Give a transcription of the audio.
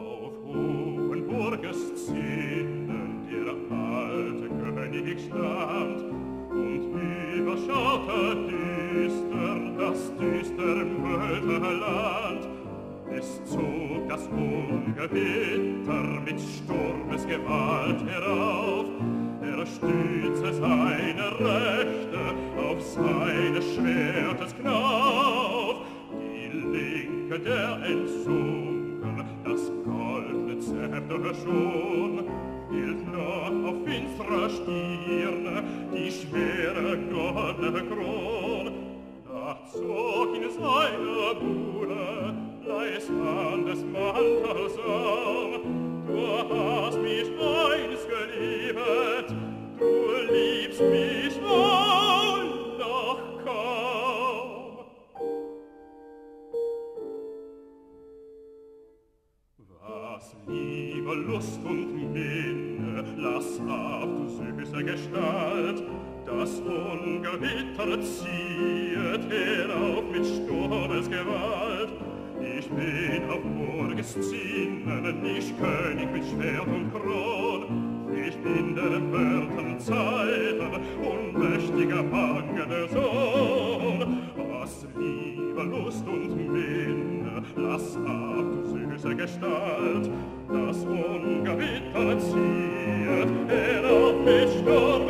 Auf Hohenburges Zinnen der alte König stand und überschaute düster das düster Mütterland. Es zog das Ungewitter mit Sturmesgewalt herauf. Stützte seine Rechte auf seines Schwertes Knauf. Die Linke, der entsunken, das goldne Zepter schon, hielt noch auf finsterer Stirne die schwere goldene Kron. Da zog ihn seine Buhle leis an des Mantels Arm. Du hast mich einst geliebet, du liebst mich wohl noch kaum. Was Liebe, Lust und Minne, lass ab, du süße Gestalt, das Ungewitter ziehet herauf mit Sturmesgewalt. Ich bin auf Burges Zinnen, ich König mit Schwert und Kron. Ich bin der Wörter Zeiten, unmächtiger bangener Sohn. Was Liebe, Lust und Minne, lass ab, du süße Gestalt, das Ungewitter zieht, auf mich Sturm.